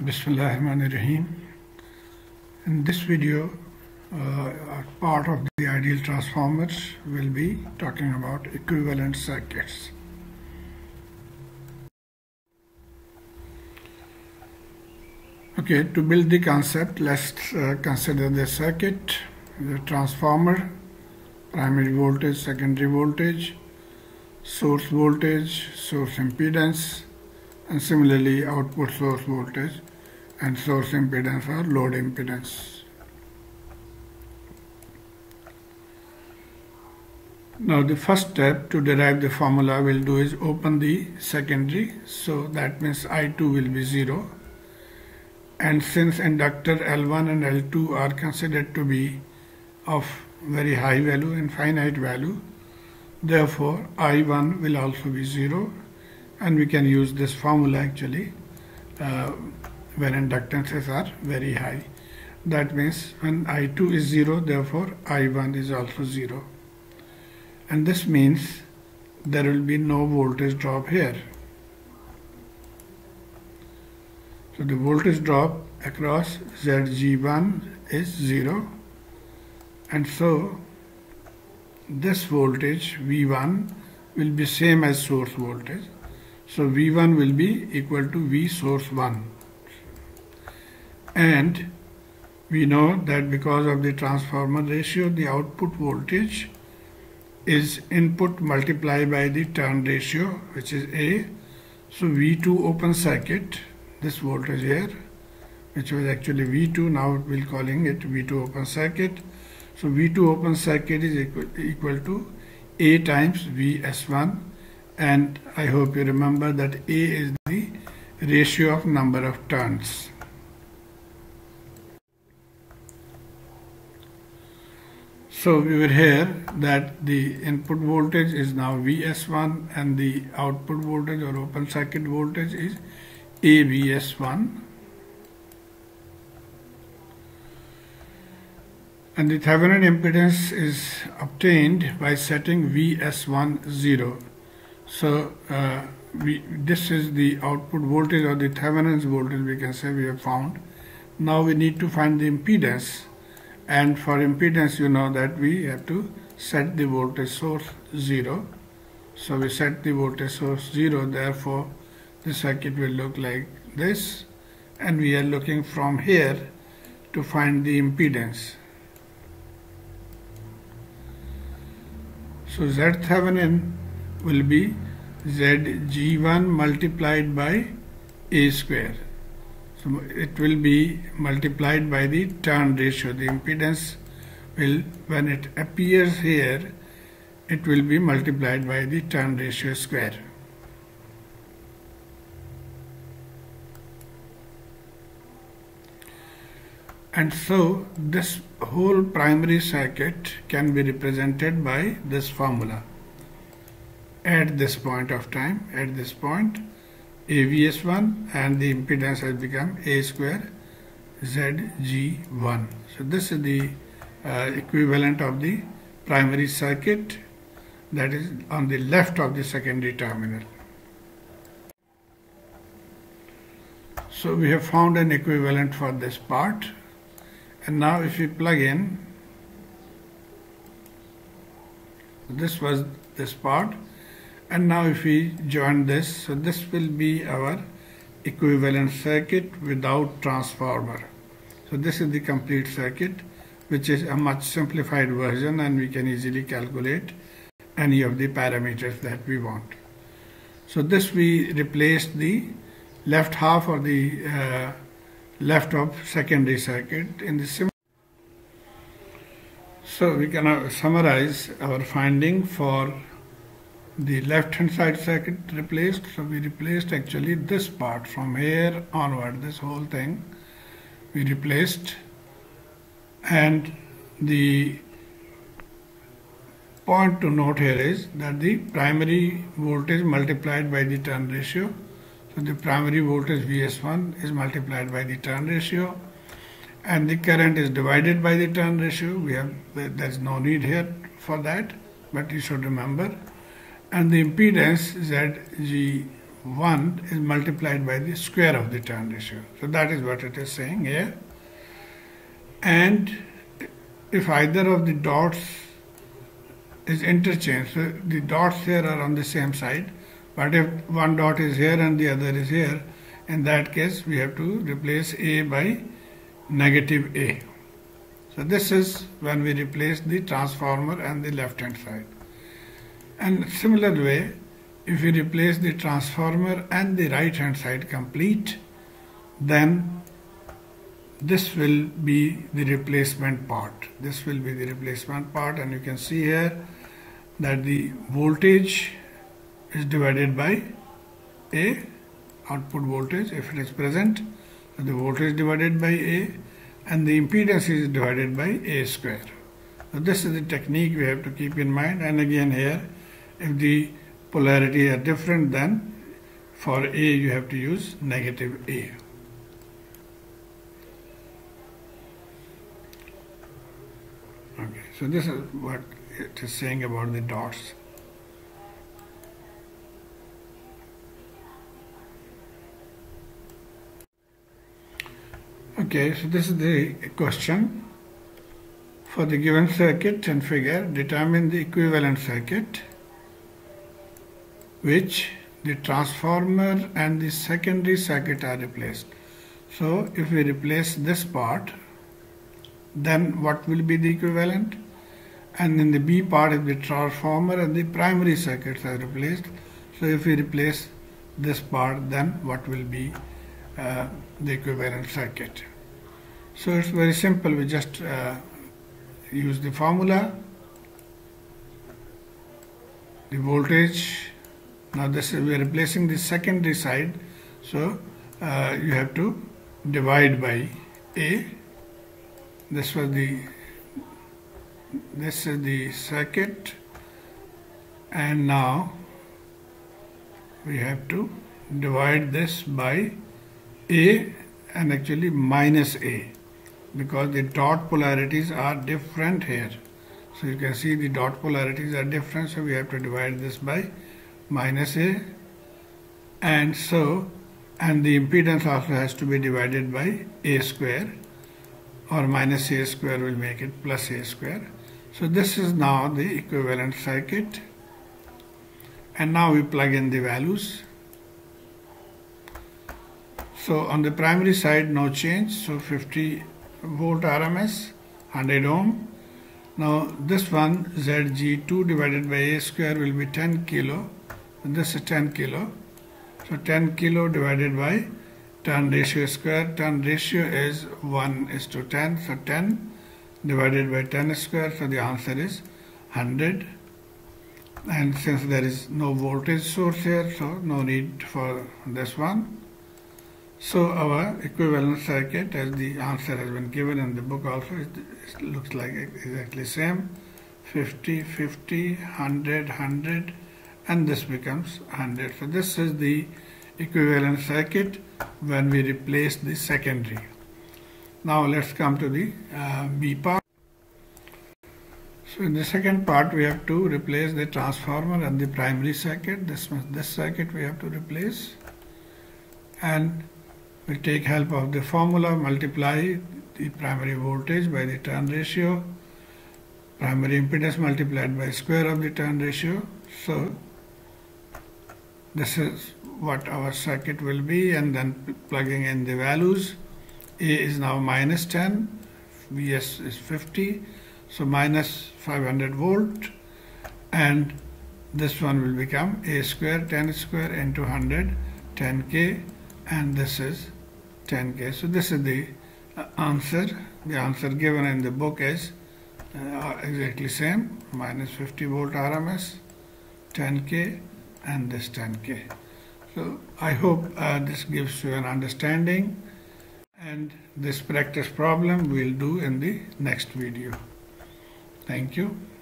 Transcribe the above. Bismillahirrahmanirrahim. In this video, part of the ideal transformers will be talking about equivalent circuits. Okay, to build the concept, let's consider the circuit, the transformer, primary voltage, secondary voltage, source voltage, source impedance, and similarly output source voltage and source impedance or load impedance. Now the first step to derive the formula we'll do is open the secondary, so that means I2 will be 0, and since inductor L1 and L2 are considered to be of very high value and finite value, therefore I1 will also be 0, and we can use this formula actually when inductances are very high. That means when I2 is 0, therefore I1 is also 0, and this means there will be no voltage drop here. So the voltage drop across Zg1 is 0, and so this voltage V1 will be same as source voltage. So V1 will be equal to V source 1, and we know that because of the transformer ratio, the output voltage is input multiplied by the turn ratio, which is A. So V2 open circuit, this voltage here, which was actually V2, now we're calling it V2 open circuit. So V2 open circuit is equal to A times Vs1, and I hope you remember that A is the ratio of number of turns. So we were here that the input voltage is now Vs1, and the output voltage or open circuit voltage is AVS1. And the Thevenin impedance is obtained by setting Vs1 0. So this is the output voltage or the Thevenin's voltage, we can say, we have found. Now we need to find the impedance, and for impedance you know that we have to set the voltage source 0. So we set the voltage source 0, therefore the circuit will look like this, and we are looking from here to find the impedance. So Z-Thevenin will be Zg1 multiplied by A square. So it will be multiplied by the turn ratio. The impedance will, when it appears here, it will be multiplied by the turn ratio square. And so this whole primary circuit can be represented by this formula. At this point of time, at this point, AVS1, and the impedance has become A square Zg1. So this is the equivalent of the primary circuit that is on the left of the secondary terminal. So we have found an equivalent for this part, and now if we plug in, this was this part, and now if we join this, so this will be our equivalent circuit without transformer. So this is the complete circuit, which is a much simplified version, and we can easily calculate any of the parameters that we want. So this we replaced the left half or the left of secondary circuit in the similar. So we can now summarize our finding for the left hand side circuit replaced. So we replaced actually this part from here onward, this whole thing we replaced, and the point to note here is that the primary voltage multiplied by the turn ratio. So the primary voltage Vs1 is multiplied by the turn ratio, and the current is divided by the turn ratio. There's no need here for that, but you should remember. And the impedance Zg1 1 is multiplied by the square of the turn ratio. So that is what it is saying here. And if either of the dots is interchanged, so the dots here are on the same side, but if one dot is here and the other is here, in that case we have to replace A by negative A. So this is when we replace the transformer and the left hand side. And similar way, if we replace the transformer and the right hand side complete, then this will be the replacement part. This will be the replacement part, and you can see here that the voltage is divided by A, output voltage if it is present. So the voltage divided by A, and the impedance is divided by A square. So this is the technique we have to keep in mind. And again here, if the polarity are different, then for A you have to use negative A. Okay, so this is what it is saying about the dots. Okay, so this is the question. For the given circuit and figure, determine the equivalent circuit which the transformer and the secondary circuit are replaced. So if we replace this part, then what will be the equivalent? And in the B part, if the transformer and the primary circuits are replaced, so if we replace this part, then what will be the equivalent circuit? So it's very simple. We just use the formula. The voltage, now this is, we are replacing the secondary side, so you have to divide by A. This is the circuit, and now we have to divide this by A, and actually minus A, because the dot polarities are different here. So you can see the dot polarities are different, so we have to divide this by minus A, and the impedance also has to be divided by A square, or minus A square will make it plus A square. So this is now the equivalent circuit, and now we plug in the values. So on the primary side, no change, so 50 volt RMS, 100 ohm. Now this one, Zg2 divided by A square will be 10 kilo, and this is 10 kilo. So 10 kilo divided by turn ratio square. Turn ratio is 1:10, so 10 divided by 10 square, so the answer is 100. And since there is no voltage source here, so no need for this one. So our equivalent circuit, as the answer has been given in the book also, it looks like exactly same, 50, 50, 100, 100, and this becomes 100. So this is the equivalent circuit when we replace the secondary. Now let's come to the B part. So in the second part, we have to replace the transformer and the primary circuit. This means this circuit we have to replace, and we take help of the formula, multiply the primary voltage by the turn ratio, primary impedance multiplied by square of the turn ratio. So this is what our circuit will be, and then plugging in the values. A is now minus 10, Vs is 50, so minus 500 volt, and this one will become A square, 10 square into 100, 10k, and this is 10k. So this is the answer. The answer given in the book is exactly same, minus 50 volt RMS, 10k, and this 10k. So I hope this gives you an understanding, and this practice problem we'll do in the next video. Thank you.